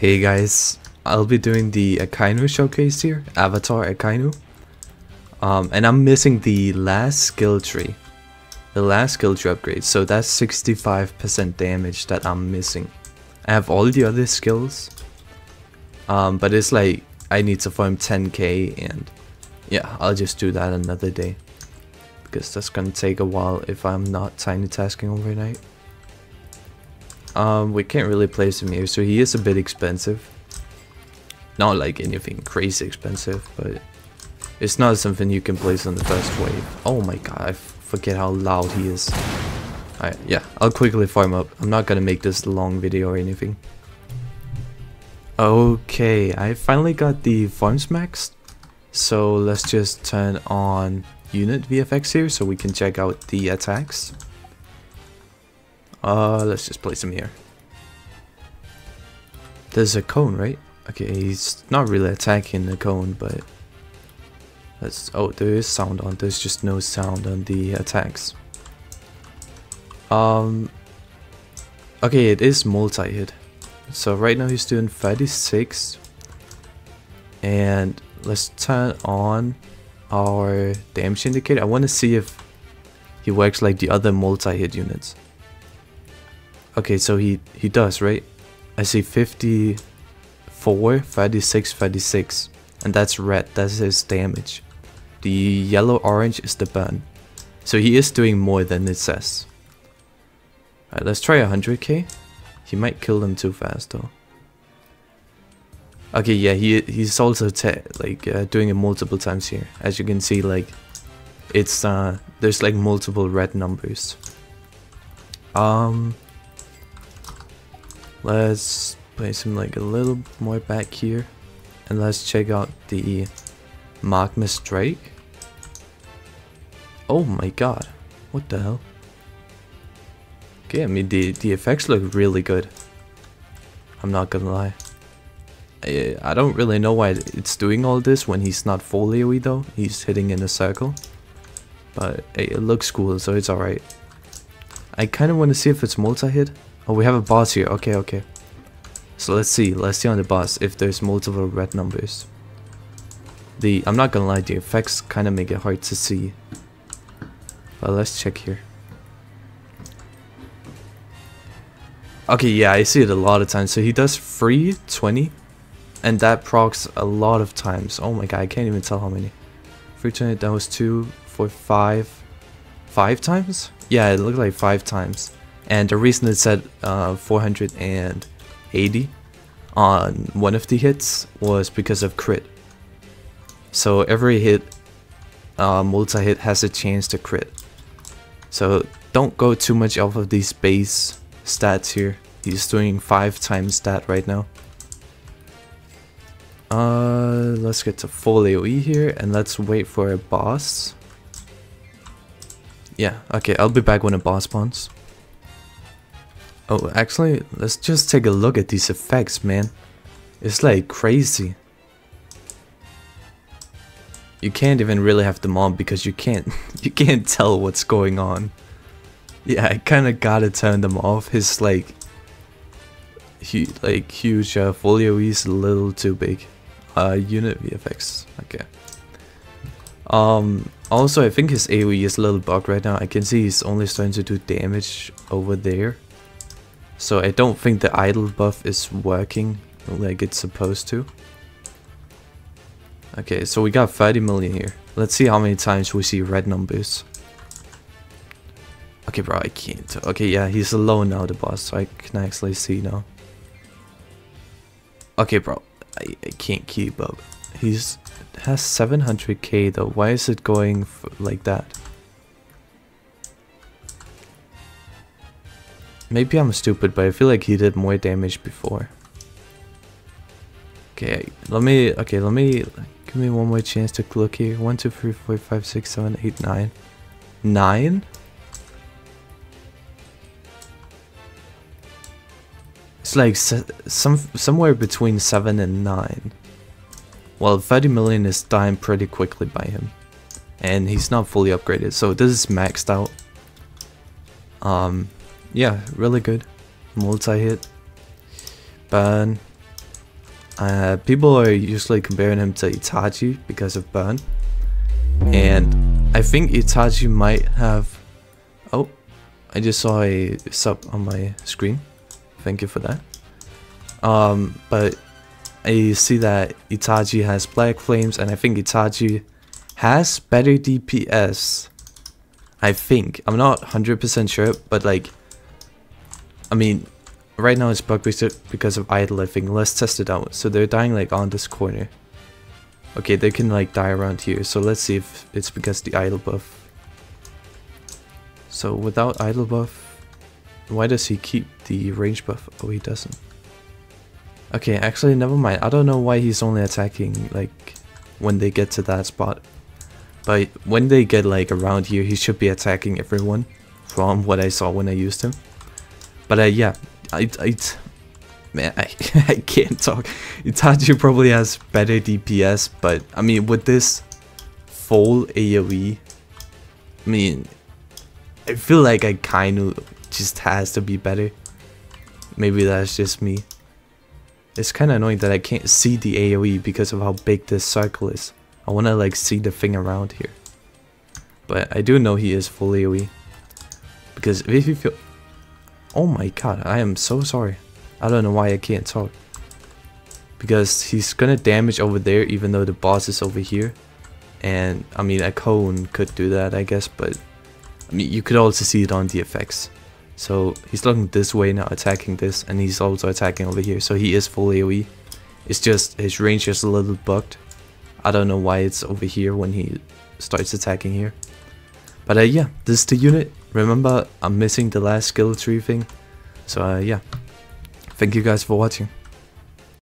Hey guys, I'll be doing the Akainu showcase here, Avatar Akainu. And I'm missing the last skill tree. The last skill tree upgrade, so that's 65% damage that I'm missing. I have all the other skills, but it's like I need to farm 10k, and yeah, I'll just do that another day, because that's gonna take a while if I'm not tiny tasking overnight. We can't really place him here, so he is a bit expensive. Not like anything crazy expensive, but it's not something you can place on the first wave. Oh my god, I forget how loud he is. Alright, yeah, I'll quickly farm up. I'm not gonna make this long video or anything. Okay, I finally got the farms maxed. So let's just turn on unit VFX here so we can check out the attacks. Let's just place him here. There's a cone, right? Okay, he's not really attacking the cone, but let's... oh, there is sound on. There's just no sound on the attacks. Okay, it is multi-hit. So right now he's doing 36. And let's turn on our damage indicator. I want to see if he works like the other multi-hit units. Okay, so he does, right? I see 54, 36, 36. And that's red, that's his damage. The yellow-orange is the burn. So he is doing more than it says. Alright, let's try 100k. He might kill them too fast though. Okay, yeah, he's also doing it multiple times here. As you can see, like, it's there's like multiple red numbers. Let's place him like a little more back here, and let's check out the Magma Strike. Oh my god, what the hell? Okay, I mean the effects look really good. I'm not gonna lie. I don't really know why it's doing all this when he's not folio-y though. He's hitting in a circle. But it looks cool, so it's alright. I kind of want to see if it's multi-hit. Oh, we have a boss here. Okay, okay. So let's see on the boss if there's multiple red numbers. I'm not gonna lie, the effects kind of make it hard to see. But let's check here. Okay, yeah, I see it a lot of times. So he does 320. And that procs a lot of times. Oh my god, I can't even tell how many. 320, that was 5 times? Yeah, it looked like 5 times. And the reason it said 480 on one of the hits was because of crit. So every hit, multi-hit has a chance to crit. So don't go too much off of these base stats here. He's doing 5 times that right now. Let's get to full AoE here, and let's wait for a boss. Yeah, okay, I'll be back when a boss spawns. Oh, actually, let's just take a look at these effects, man. It's like crazy. You can't even really have them on because you can't tell what's going on. Yeah, I kinda gotta turn them off. His huge folio is a little too big. Unit VFX. Okay. Also, I think his AoE is a little bugged right now. I can see he's only starting to do damage over there. So I don't think the idle buff is working like it's supposed to. Okay, so we got 30 million here. Let's see how many times we see red numbers. Okay, bro, I can't. Okay, yeah, he's alone now, the boss, so I can actually see now. Okay, bro. I can't keep up. Has 700k though. Why is it going like that? Maybe I'm stupid, but I feel like he did more damage before. Okay, give me one more chance to look here. 1, 2, 3, 4, 5, 6, 7, 8, 9. 9? It's like somewhere between 7 and 9. Well, 30 million is dying pretty quickly by him. And he's not fully upgraded, so this is maxed out. Yeah, really good. Multi-hit. Burn. People are usually comparing him to Itachi because of Burn, and I think Itachi might have... Oh, I just saw a sub on my screen, thank you for that. But I see that Itachi has Black Flames, and I think Itachi has better DPS. I think, I'm not 100% sure, but like, I mean, right now it's bug boosted because of idle, I think. Let's test it out. So they're dying like on this corner. Okay, they can like die around here. So let's see if it's because the idle buff. So without idle buff, why does he keep the range buff? Oh, he doesn't. Okay, actually, never mind. I don't know why he's only attacking like when they get to that spot. But when they get like around here, he should be attacking everyone from what I saw when I used him. But yeah. Man, I can't talk. Itachi probably has better DPS, but I mean, with this full AoE, I mean, I feel like Akainu just has to be better. Maybe that's just me. It's kind of annoying that I can't see the AoE because of how big this circle is. I want to like see the thing around here. But I do know he is full AoE, because if you feel... Oh my god, I am so sorry. I don't know why I can't talk. Because he's gonna damage over there even though the boss is over here. And, I mean, a cone could do that, I guess, but... I mean, you could also see it on the effects. So, he's looking this way now, attacking this, and he's also attacking over here. So he is full AoE. It's just, his range is a little bugged. I don't know why it's over here when he starts attacking here. But yeah, this is the unit. Remember, I'm missing the last skill tree thing. So yeah, thank you guys for watching.